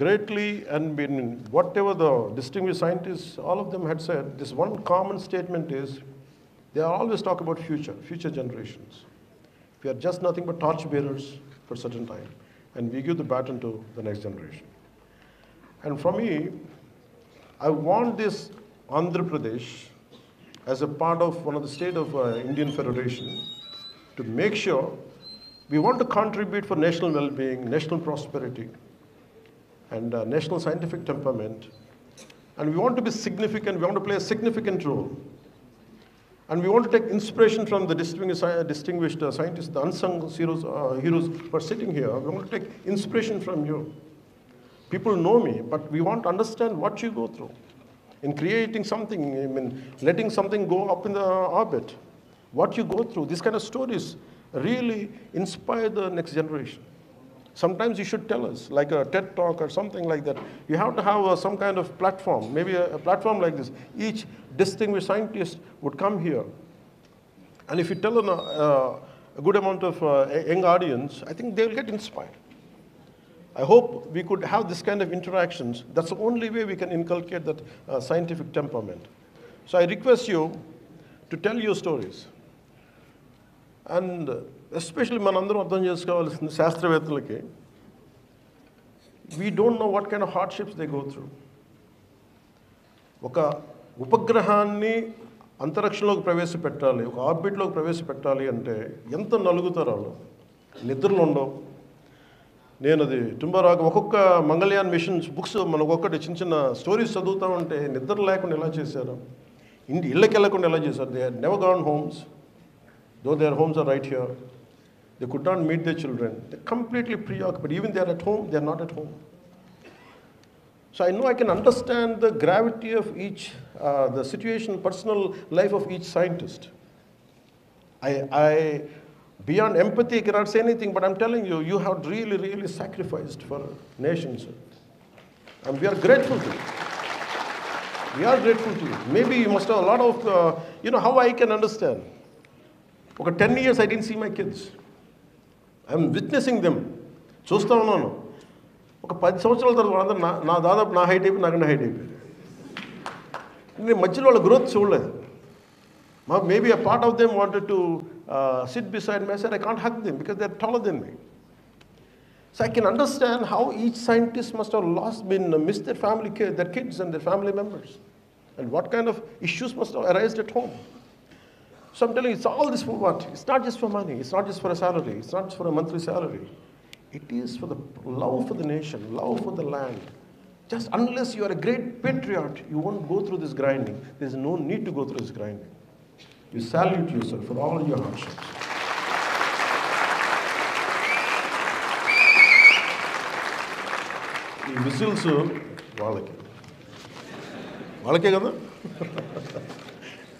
greatly, and been, whatever the distinguished scientists, all of them had said, this one common statement is, they always talk about future generations. We are just nothing but torchbearers for a certain time, and we give the baton to the next generation. And for me, I want this Andhra Pradesh as a part of one of the state of Indian Federation to make sure we want to contribute for national well-being, national prosperity, and national scientific temperament. And we want to be significant, we want to play a significant role. And we want to take inspiration from the distinguished scientists, the unsung heroes, who are sitting here. We want to take inspiration from you. People know me, but we want to understand what you go through in creating something, I mean, letting something go up in the orbit. What you go through, these kind of stories really inspire the next generation. Sometimes you should tell us, like a TED Talk or something like that. You have to have some kind of platform, maybe a platform like this. Each distinguished scientist would come here. And if you tell a good amount of young audience, I think they'll get inspired. I hope we could have this kind of interactions. That's the only way we can inculcate that scientific temperament. So I request you to tell your stories. And especially Manandaram Abdhanjaskawal Sastravetulake, we don't know what kind of hardships they go through. Oka Upagrahani Antarakshalok Pravesi Petali, Oka Orbit Lok Pravesi Petali ante, Yanta Nalugutaralu, Nidrlondo. నేను అది టుంబరాకు ఒక్కొక్క Mangalyaan machines books మనం ఒక్కొక్కటి చిన్న చిన్న stories చదువుతూ ఉంటే నిద్ర లేకుండా ఎలా చేశారు, ఇళ్ళకి వెళ్ళకుండా ఎలా చేశారు. They are never gone homes, though their homes are right here. They could not meet their children. They completely preoccupied. Even they are at home, they are not at home. So I know I can understand the gravity of each, the situation, personal life of each scientist. I beyond empathy, I cannot say anything, but I'm telling you, you have really, really sacrificed for nations. And we are grateful to you. We are grateful to you. Maybe you must have a lot of, you know, how I can understand. Okay, 10 years I didn't see my kids. I'm witnessing them. Chustha okay, 10 samvatsaral tarvata na dadapu na height ayipindi, nakanna height ayipindi. Nenu madhyalo valla growth chudaledu. Maybe a part of them wanted to sit beside me. I said, I can't hug them because they're taller than me. So I can understand how each scientist must have missed their family, their kids and their family members. And what kind of issues must have arisen at home. So I'm telling you, it's all this for what? It's not just for money. It's not just for a salary. It's not just for a monthly salary. It is for the love for the nation, love for the land. Just unless you are a great patriot, you won't go through this grinding. There's no need to go through this grinding. You salute yourself for all your hardships. ఈ whistles వాళ్ళకే కదా